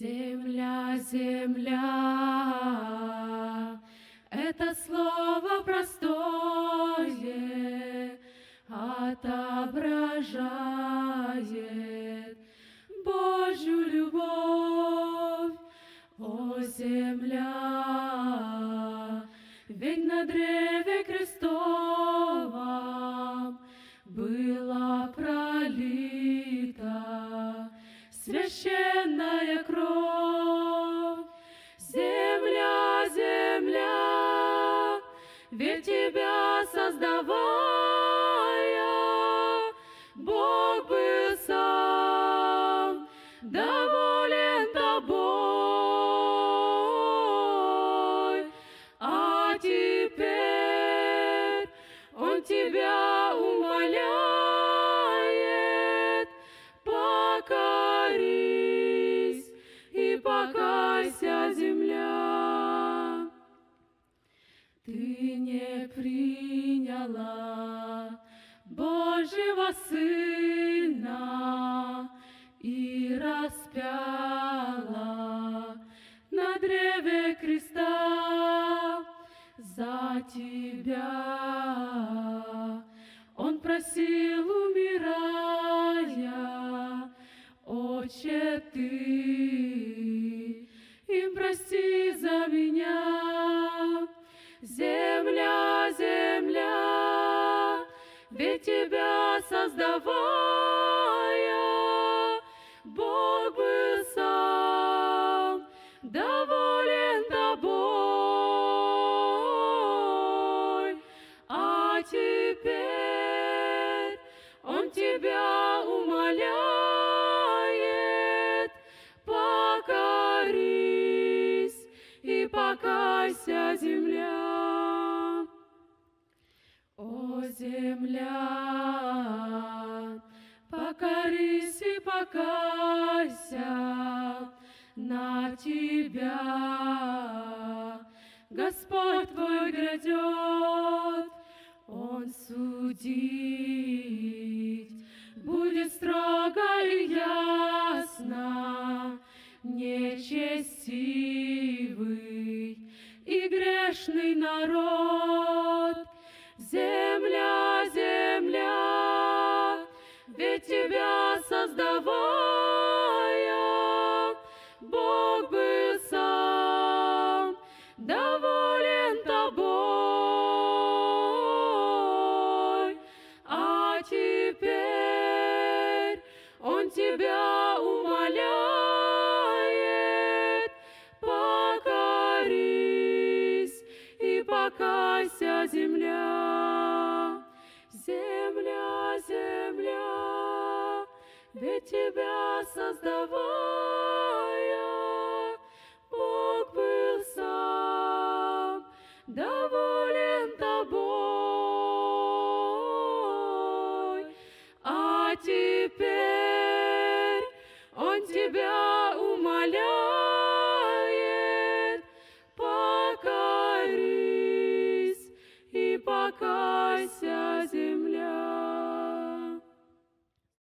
Земля, земля, это слово простое отображает Божью любовь. О, земля, ведь на древе крестовом была пролита священная кровь. Земля, земля, ведь тебя создавая, Бог был сам доволен тобой. А теперь Он тебя умоляет: покорись и покайся, земля. Ты не приняла Божьего Сына и распяла на древе креста за тебя. Он просил, умирая: Отче, ты им прости за меня. Земля, земля, ведь тебя создавая, Бог был сам доволен тобой. А теперь Он тебя умоляет: покорись и покайся, земля. О, земля, покорись и покайся, на тебя Господь твой грядет. Он судить будет строго и ясно. Нечестивый и грешный народ. Земля, земля, ведь тебя создавая, Бог был сам доволен тобой. А теперь Он тебя умоляет: покорись и покайся, земля. Земля, земля, ведь тебя создавая, Бог был сам доволен.